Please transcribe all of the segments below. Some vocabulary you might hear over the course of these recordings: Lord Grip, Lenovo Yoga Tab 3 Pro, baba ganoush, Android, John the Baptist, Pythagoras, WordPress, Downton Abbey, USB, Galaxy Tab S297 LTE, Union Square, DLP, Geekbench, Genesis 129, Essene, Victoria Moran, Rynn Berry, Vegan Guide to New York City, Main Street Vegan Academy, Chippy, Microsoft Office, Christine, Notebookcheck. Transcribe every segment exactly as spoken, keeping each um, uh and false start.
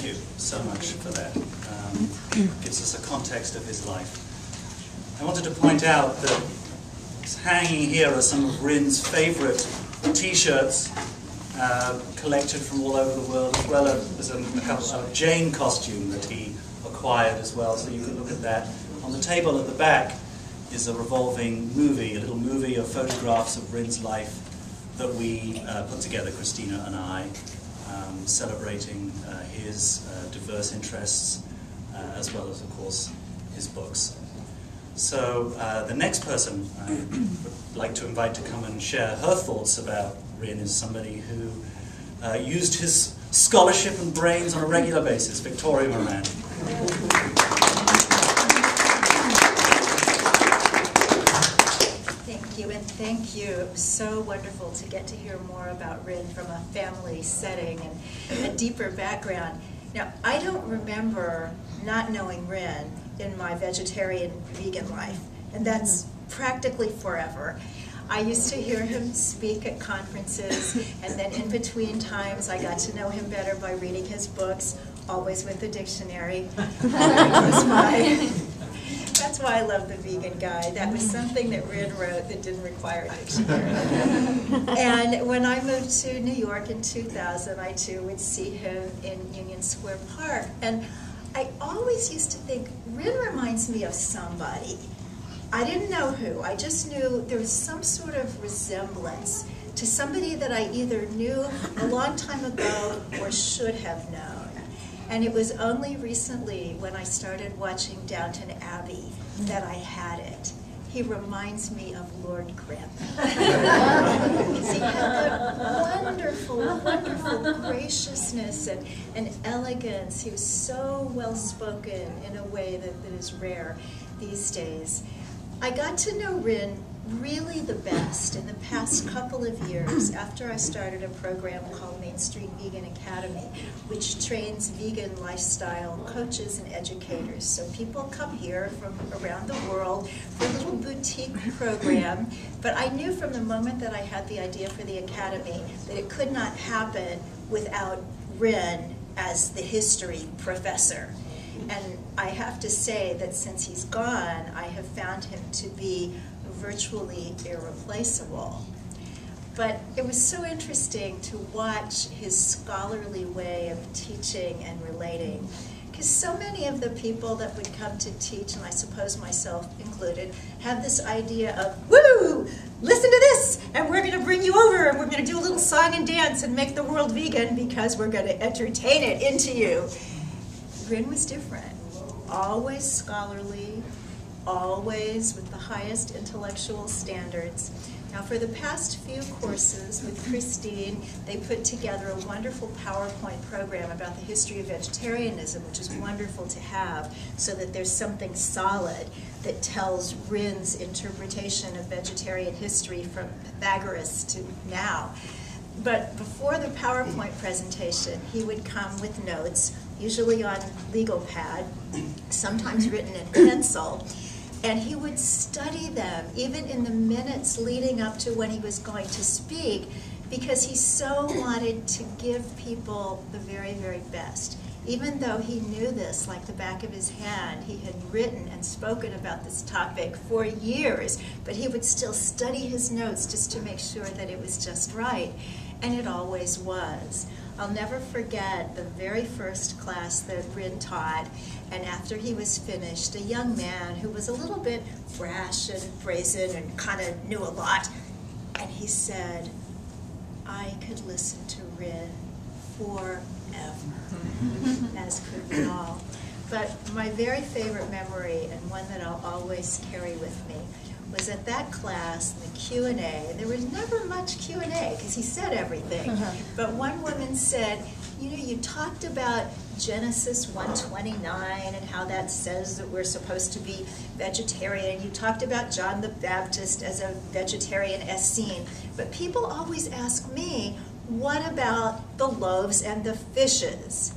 thank you so much for that. Um, gives us a context of his life. I wanted to point out that hanging here are some of Rynn's favourite T-shirts, uh, collected from all over the world, as well as a, a couple of Jane costume that he acquired as well, so you can look at that. On the table at the back is a revolving movie, a little movie of photographs of Rynn's life that we uh, put together, Christina and I, um, celebrating uh, his uh, diverse interests, uh, as well as, of course, his books. So uh, the next person I would like to invite to come and share her thoughts about Rynn is somebody who uh, used his scholarship and brains on a regular basis, Victoria Moran. Thank you, and thank you. So wonderful to get to hear more about Rynn from a family setting and a deeper background. Now, I don't remember not knowing Rynn in my vegetarian vegan life, and that's practically forever. I used to hear him speak at conferences, and then in between times I got to know him better by reading his books, always with the dictionary. That's why, that's why I love The Vegan Guide. That was something that Rynn wrote that didn't require a dictionary. And when I moved to New York in two thousand, I too would see him in Union Square Park. And I always used to think, Rynn reminds me of somebody. I didn't know who. I just knew there was some sort of resemblance to somebody that I either knew a long time ago or should have known. And it was only recently when I started watching Downton Abbey that I had it. He reminds me of Lord Grip. Because he had that wonderful, wonderful graciousness and, and elegance. He was so well-spoken in a way that, that is rare these days. I got to know Rynn really the best in the past couple of years after I started a program called Main Street Vegan Academy, which trains vegan lifestyle coaches and educators. So people come here from around the world for a little boutique program, but I knew from the moment that I had the idea for the academy that it could not happen without Rynn as the history professor. And I have to say that since he's gone, I have found him to be virtually irreplaceable. But it was so interesting to watch his scholarly way of teaching and relating, because so many of the people that would come to teach, and I suppose myself included, have this idea of, woo, listen to this, and we're going to bring you over, and we're going to do a little song and dance and make the world vegan because we're going to entertain it into you. Rynn was different, always scholarly, always with the highest intellectual standards. Now, for the past few courses with Christine, they put together a wonderful PowerPoint program about the history of vegetarianism, which is wonderful to have, so that there's something solid that tells Rynn's interpretation of vegetarian history from Pythagoras to now. But before the PowerPoint presentation, he would come with notes, usually on legal pad, sometimes written in pencil, and he would study them even in the minutes leading up to when he was going to speak, because he so wanted to give people the very, very best. Even though he knew this like the back of his hand, he had written and spoken about this topic for years, but he would still study his notes just to make sure that it was just right, and it always was. I'll never forget the very first class that Rynn taught, and after he was finished, a young man who was a little bit brash and brazen and kind of knew a lot, and he said, I could listen to Rynn forever, as could we all. But my very favorite memory, and one that I'll always carry with me, was at that class, the Q and A. There was never much Q and A, because he said everything. Uh-huh. But one woman said, you know, you talked about Genesis one twenty-nine and how that says that we're supposed to be vegetarian. You talked about John the Baptist as a vegetarian Essene. But people always ask me, what about the loaves and the fishes?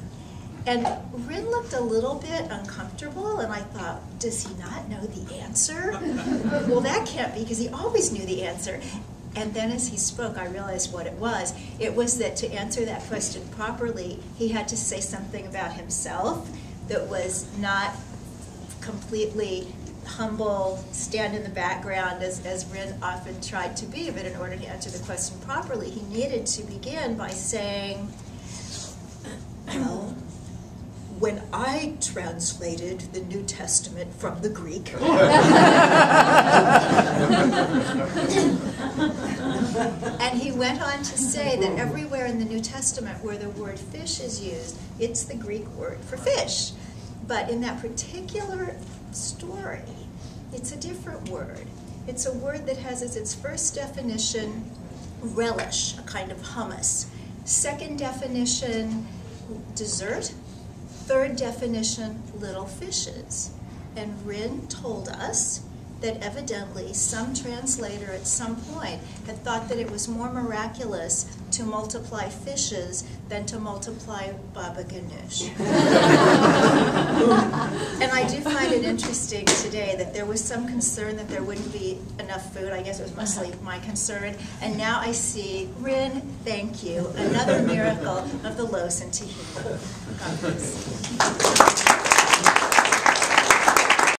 And Rynn looked a little bit uncomfortable, and I thought, does he not know the answer? Well, that can't be, because he always knew the answer. And then as he spoke, I realized what it was. It was that to answer that question properly, he had to say something about himself that was not completely humble, stand in the background, as, as Rynn often tried to be. But in order to answer the question properly, he needed to begin by saying, well, when I translated the New Testament from the Greek, and he went on to say that everywhere in the New Testament where the word fish is used, it's the Greek word for fish. But in that particular story, it's a different word. It's a word that has as its first definition relish, a kind of hummus. Second definition, dessert. Third definition, little fishes. And Rynn told us that evidently some translator at some point had thought that it was more miraculous to multiply fishes than to multiply baba ganoush. And I do find it interesting today that there was some concern that there wouldn't be enough food. I guess it was mostly my concern. And now I see, Rynn, thank you, another miracle of the loaves and tahini.